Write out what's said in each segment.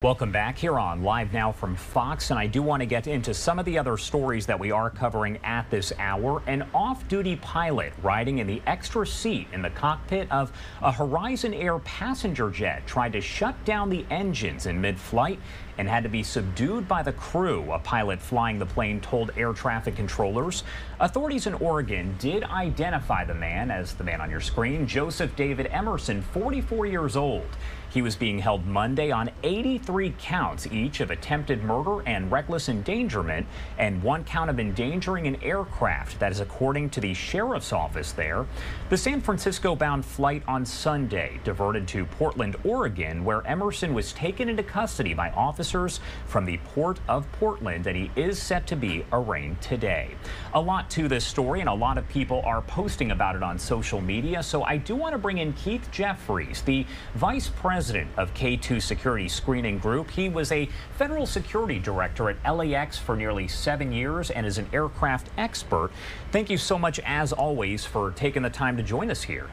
Welcome back here on Live Now from Fox, and I do want to get into some of the other stories that we are covering at this hour. An off-duty pilot riding in the extra seat in the cockpit of a Horizon Air passenger jet tried to shut down the engines in mid-flight and had to be subdued by the crew. A pilot flying the plane told air traffic controllers. Authorities in Oregon did identify the man as the man on your screen, Joseph David Emerson, 44 years old. He was being held Monday on 83 counts each of attempted murder and reckless endangerment, and one count of endangering an aircraft. That is according to the sheriff's office there. The San Francisco-bound flight on Sunday diverted to Portland, Oregon, where Emerson was taken into custody by officers from the Port of Portland, and he is set to be arraigned today. A lot to this story, and a lot of people are posting about it on social media, so I do want to bring in Keith Jeffries, the vice president of K2 Security Screening Group. He was a federal security director at LAX for nearly 7 years and is an aircraft expert. Thank you so much, as always, for taking the time to join us here.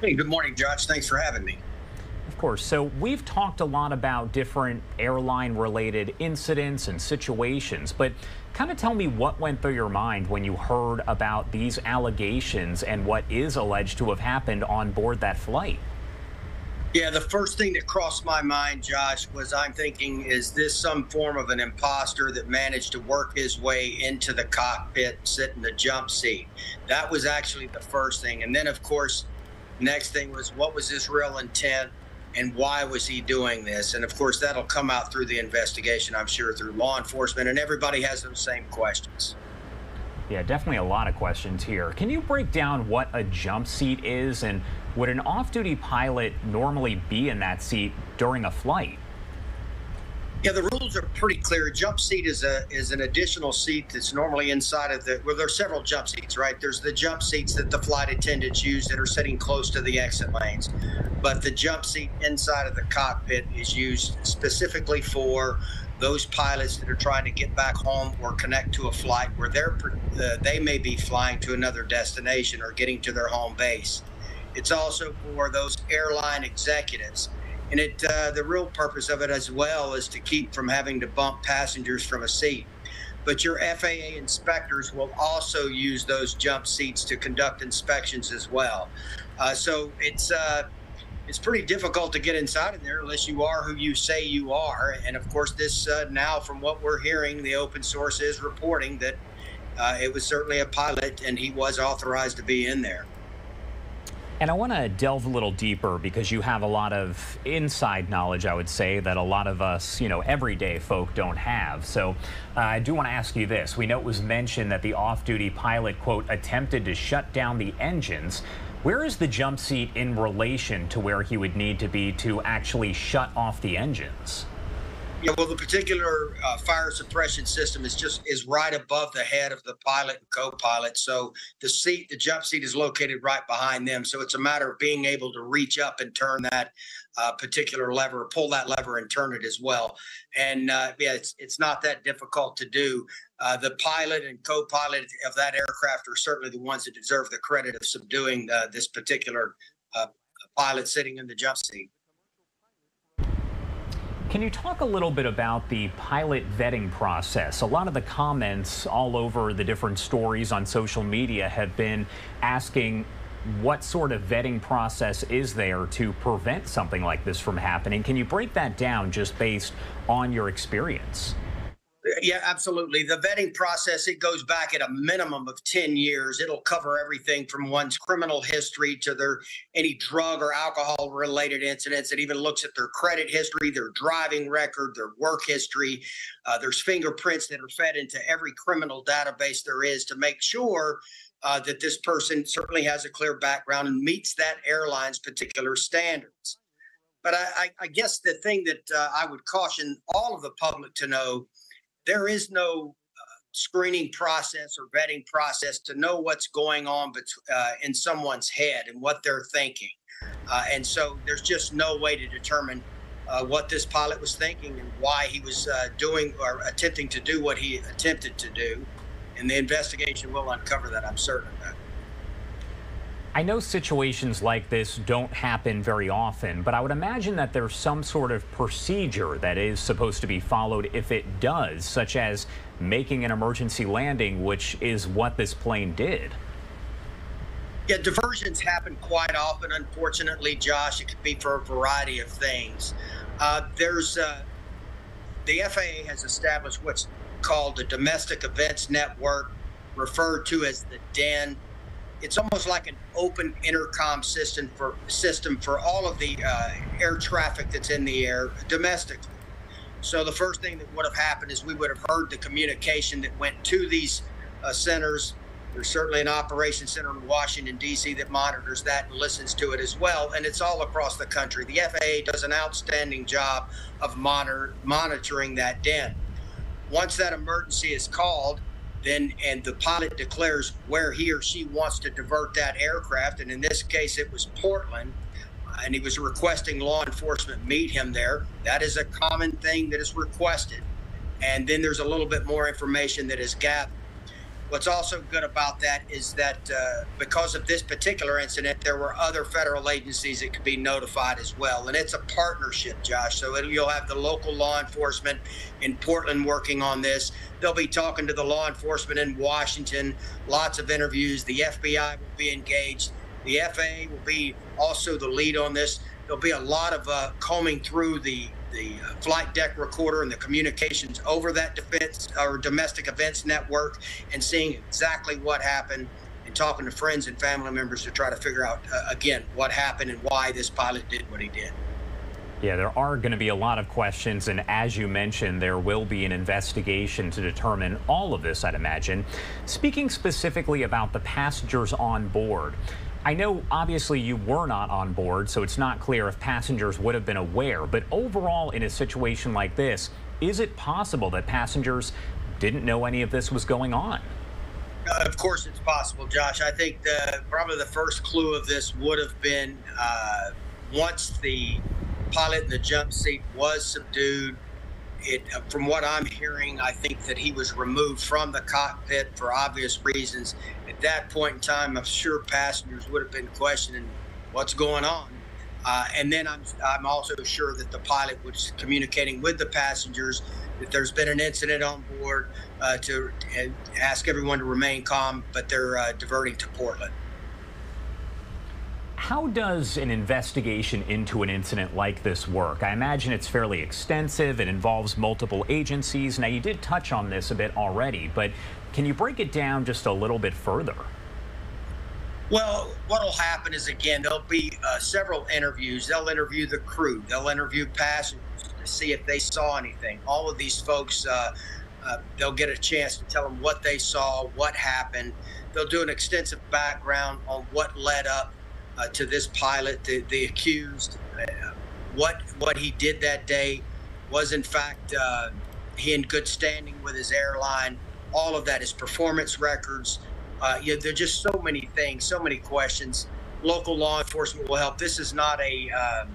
Hey, good morning, Josh. Thanks for having me. Of course. So we've talked a lot about different airline-related incidents and situations, but kind of tell me what went through your mind when you heard about these allegations and what is alleged to have happened on board that flight. Yeah, the first thing that crossed my mind, Josh, was I'm thinking, is this some form of an imposter that managed to work his way into the cockpit, sit in the jump seat? That was actually the first thing. And then, of course, next thing was, what was his real intent and why was he doing this? And, of course, that'll come out through the investigation, I'm sure, through law enforcement, and everybody has those same questions. Yeah, definitely a lot of questions here. Can you break down what a jump seat is, and would an off-duty pilot normally be in that seat during a flight? Yeah, the rules are pretty clear. A jump seat is an additional seat that's normally inside of the, well, there are several jump seats, right? There's the jump seats that the flight attendants use that are sitting close to the exit lanes. But the jump seat inside of the cockpit is used specifically for those pilots that are trying to get back home or connect to a flight where they may be flying to another destination or getting to their home base. It's also for those airline executives. And the real purpose of it as well is to keep from having to bump passengers from a seat. But your FAA inspectors will also use those jump seats to conduct inspections as well. So it's pretty difficult to get inside of there unless you are who you say you are. And of course, this now, from what we're hearing, the open source is reporting that it was certainly a pilot and he was authorized to be in there. And I want to delve a little deeper because you have a lot of inside knowledge, I would say, that a lot of us, you know, everyday folk don't have. So I do want to ask you this. We know it was mentioned that the off-duty pilot, quote, attempted to shut down the engines. Where is the jump seat in relation to where he would need to be to actually shut off the engines? Yeah, well, the particular fire suppression system is right above the head of the pilot and co-pilot. So the jump seat is located right behind them. So it's a matter of being able to reach up and turn that particular lever, pull that lever and turn it as well. And yeah, it's not that difficult to do. The pilot and co-pilot of that aircraft are certainly the ones that deserve the credit of subduing this particular pilot sitting in the jump seat. Can you talk a little bit about the pilot vetting process? A lot of the comments all over the different stories on social media have been asking what sort of vetting process is there to prevent something like this from happening. Can you break that down just based on your experience? Yeah, absolutely. The vetting process, it goes back at a minimum of 10 years. It'll cover everything from one's criminal history to any drug or alcohol related incidents. It even looks at their credit history, their driving record, their work history. There's fingerprints that are fed into every criminal database there is to make sure that this person certainly has a clear background and meets that airline's particular standards. But I guess the thing that I would caution all of the public to know, there is no screening process or vetting process to know what's going on in someone's head and what they're thinking. And so there's just no way to determine what this pilot was thinking and why he was doing or attempting to do what he attempted to do. And the investigation will uncover that, I'm certain of that. I know situations like this don't happen very often, but I would imagine that there's some sort of procedure that is supposed to be followed if it does, such as making an emergency landing, which is what this plane did. Yeah, diversions happen quite often, unfortunately, Josh. It could be for a variety of things. The FAA has established what's called the Domestic Events Network, referred to as the DEN. It's almost like an open intercom system for all of the air traffic that's in the air domestically. So the first thing that would have happened is we would have heard the communication that went to these centers. There's certainly an operations center in Washington, D.C. that monitors that and listens to it as well, and it's all across the country. The FAA does an outstanding job of monitoring that DEN. Once that emergency is called, then and the pilot declares where he or she wants to divert that aircraft, and in this case it was Portland, and he was requesting law enforcement meet him there. That is a common thing that is requested, and then there's a little bit more information that is gathered. What's also good about that is that because of this particular incident, there were other federal agencies that could be notified as well, and it's a partnership, Josh. So you'll have the local law enforcement in Portland working on this. They'll be talking to the law enforcement in Washington, lots of interviews. The FBI will be engaged. The FAA will be also the lead on this. There'll be a lot of combing through the flight deck recorder and the communications over that defense or domestic events network, and seeing exactly what happened and talking to friends and family members to try to figure out, again, what happened and why this pilot did what he did. Yeah, there are going to be a lot of questions, and as you mentioned, there will be an investigation to determine all of this, I'd imagine. Speaking specifically about the passengers on board, I know, obviously, you were not on board, so it's not clear if passengers would have been aware. But overall, in a situation like this, is it possible that passengers didn't know any of this was going on? Of course it's possible, Josh. I think probably the first clue of this would have been once the pilot in the jump seat was subdued. From what I'm hearing, I think that he was removed from the cockpit for obvious reasons. At that point in time, I'm sure passengers would have been questioning what's going on. And then I'm also sure that the pilot was communicating with the passengers that there's been an incident on board to ask everyone to remain calm, but they're diverting to Portland. How does an investigation into an incident like this work? I imagine it's fairly extensive. It involves multiple agencies. Now, you did touch on this a bit already, but can you break it down just a little bit further? Well, what will happen is, again, there'll be several interviews. They'll interview the crew. They'll interview passengers to see if they saw anything. All of these folks, they'll get a chance to tell them what they saw, what happened. They'll do an extensive background on what led up to this pilot, the accused, what he did that day, was in fact he in good standing with his airline, all of that, his performance records. You know, there are just so many things, so many questions. Local law enforcement will help. This is not a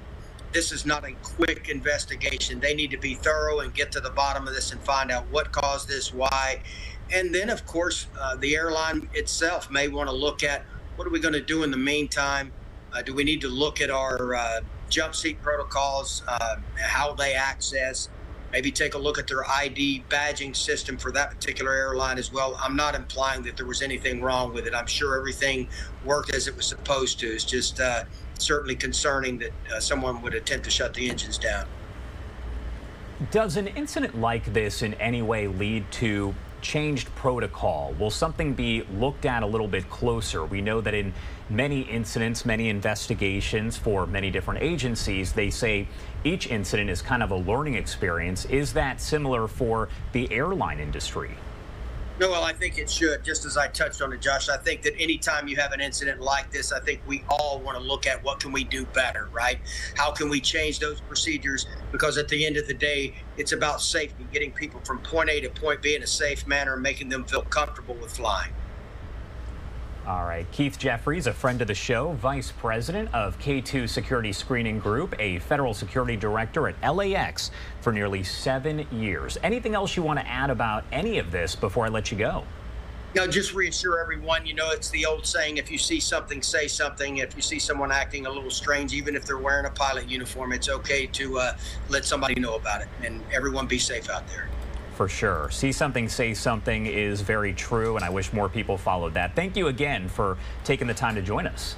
quick investigation. They need to be thorough and get to the bottom of this and find out what caused this, why, and then of course the airline itself may want to look at, what are we going to do in the meantime? Do we need to look at our jump seat protocols, how they access, maybe take a look at their ID badging system for that particular airline as well? I'm not implying that there was anything wrong with it. I'm sure everything worked as it was supposed to. It's just certainly concerning that someone would attempt to shut the engines down. Does an incident like this in any way lead to changed protocol? Will something be looked at a little bit closer? We know that in many incidents, many investigations for many different agencies, they say each incident is kind of a learning experience. Is that similar for the airline industry? No, well, I think it should. Just as I touched on it, Josh, I think that anytime you have an incident like this, I think we all want to look at what can we do better, right? How can we change those procedures? Because at the end of the day, it's about safety, getting people from point A to point B in a safe manner and making them feel comfortable with flying. All right. Keith Jeffries, a friend of the show, vice president of K2 Security Screening Group, a federal security director at LAX for nearly 7 years. Anything else you want to add about any of this before I let you go? No, just reassure everyone, it's the old saying, if you see something, say something. If you see someone acting a little strange, even if they're wearing a pilot uniform, it's okay to let somebody know about it. And everyone be safe out there. For sure. See something, say something is very true, and I wish more people followed that. Thank you again for taking the time to join us.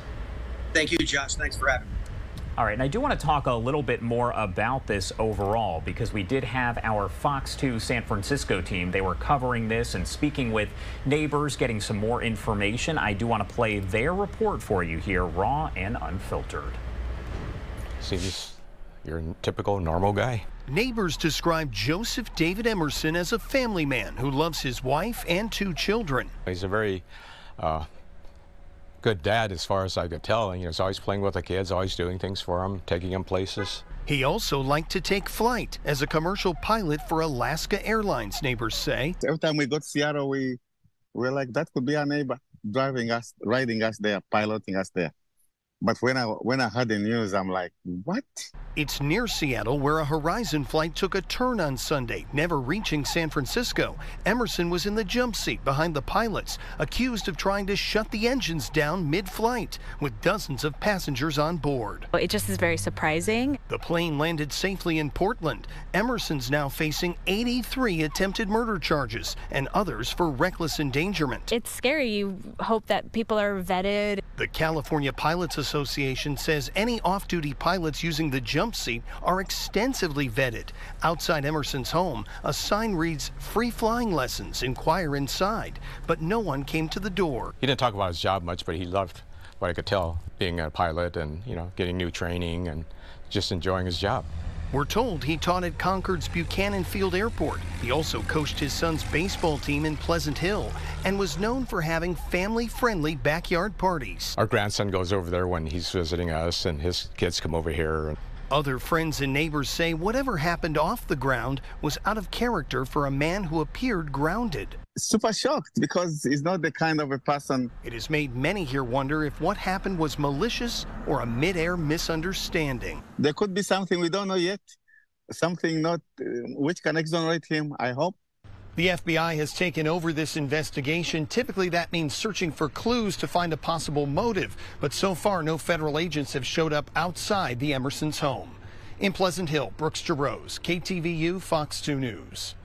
Thank you, Josh. Thanks for having me. All right, and I do want to talk a little bit more about this overall, because we did have our Fox 2 San Francisco team. They were covering this and speaking with neighbors, getting some more information. I do want to play their report for you here, raw and unfiltered. Seems you're a typical normal guy. Neighbors describe Joseph David Emerson as a family man who loves his wife and two children. He's a very good dad, as far as I could tell. He's always playing with the kids, always doing things for them, taking them places. He also liked to take flight as a commercial pilot for Alaska Airlines, neighbors say. Every time we go to Seattle, we're like, that could be our neighbor driving us, riding us there, piloting us there. But when I heard the news, I'm like, what? It's near Seattle where a Horizon flight took a turn on Sunday, never reaching San Francisco. Emerson was in the jump seat behind the pilots, accused of trying to shut the engines down mid-flight, with dozens of passengers on board. It just is very surprising. The plane landed safely in Portland. Emerson's now facing 83 attempted murder charges and others for reckless endangerment. It's scary. You hope that people are vetted. The California Pilots Association says any off-duty pilots using the jump seat are extensively vetted. Outside Emerson's home, a sign reads, "Free flying lessons, inquire inside," but no one came to the door. He didn't talk about his job much, but he loved, what I could tell, being a pilot and, getting new training and just enjoying his job. We're told he taught at Concord's Buchanan Field Airport. He also coached his son's baseball team in Pleasant Hill and was known for having family-friendly backyard parties. Our grandson goes over there when he's visiting us, and his kids come over here. Other friends and neighbors say whatever happened off the ground was out of character for a man who appeared grounded. Super shocked, because he's not the kind of a person. It has made many here wonder if what happened was malicious or a mid-air misunderstanding. There could be something we don't know yet, something not which can exonerate him, I hope. The FBI has taken over this investigation. Typically, that means searching for clues to find a possible motive. But so far, no federal agents have showed up outside the Emerson's home. In Pleasant Hill, Brooks DeRose, KTVU, Fox 2 News.